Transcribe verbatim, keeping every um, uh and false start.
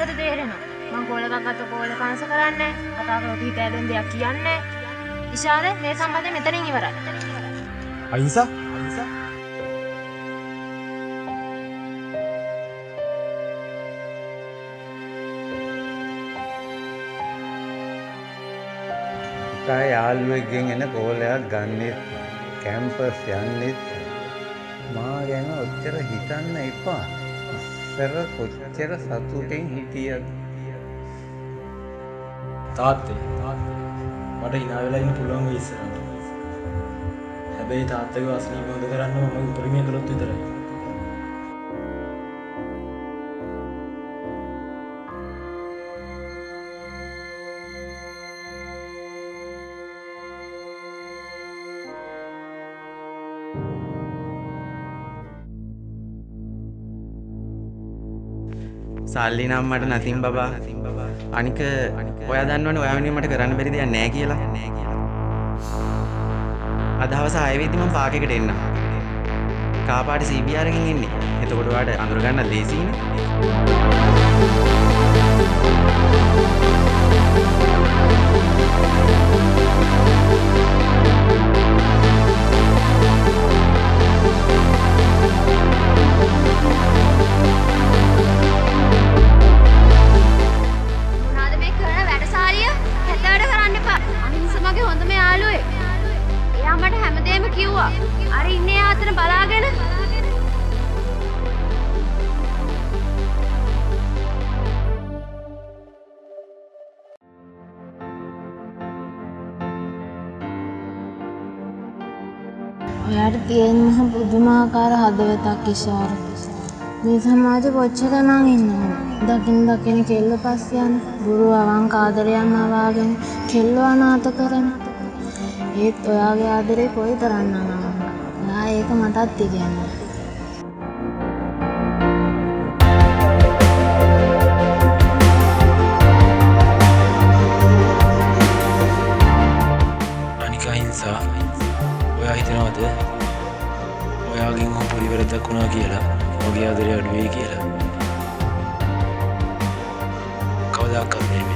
හොඳට තේරෙනවා. මම කෝල් එකක් අත කෝල් එක කැන්සල් කරන්නේ නැහැ. කතා කරලා හිත ඇදෙන දෙයක් කියන්නේ නැහැ. ඉෂාරේ මේ සම්බන්ධය මෙතනින් ඉවරයි. අයින්සා අයින්සා තාය යාළුවෙක්ගෙන් එන කෝල් එකක් ගන්නෙත් කැම්පස් යන්නෙත් මා ගැන ඔච්චර හිතන්න එපා. ඉස්සර කොච්චර සතුටින් හිටියද තාත්තේ තාත්තේ මට hina වෙලා ඉන්න පුළුවන් වෙයි ඉස්සරහට. හැබැයි තාත්තගේ අස්නීම හොද කරන්න මම උපරිමය කළොත් විතරයි. साली नाम मट नसीम बाबा अनिक ओयादान वन ओयावनी मट करन बेरी दिया नै कियला අද හවස හය වෙද්දි මම පාක් එකට එන්න කාපාට සීබීආර් එකෙන් එන්නේ. එතකොට ඔයාට අඳුර ගන්න ලේසියිනේ. अरे इन्हें आतन बला गए ना यार तेन हम बुद्धिमाकार हदवता किशोर मैं समाज बच्चे का नाम ही नहीं दकिन दकिन खेल पास यान गुरु आवां कादर यान आवागन खेलवा ना तो करें ये तो आगे आदरे कोई तरह ना ना एक मटाती गया ना अनिका हिंसा वो आई थी ना मत वो आगे हम पूरी वर्ता कुना किया ला वो आगे आदरे अड़वे किया ला कौन आकर नहीं